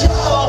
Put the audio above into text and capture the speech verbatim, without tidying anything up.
show.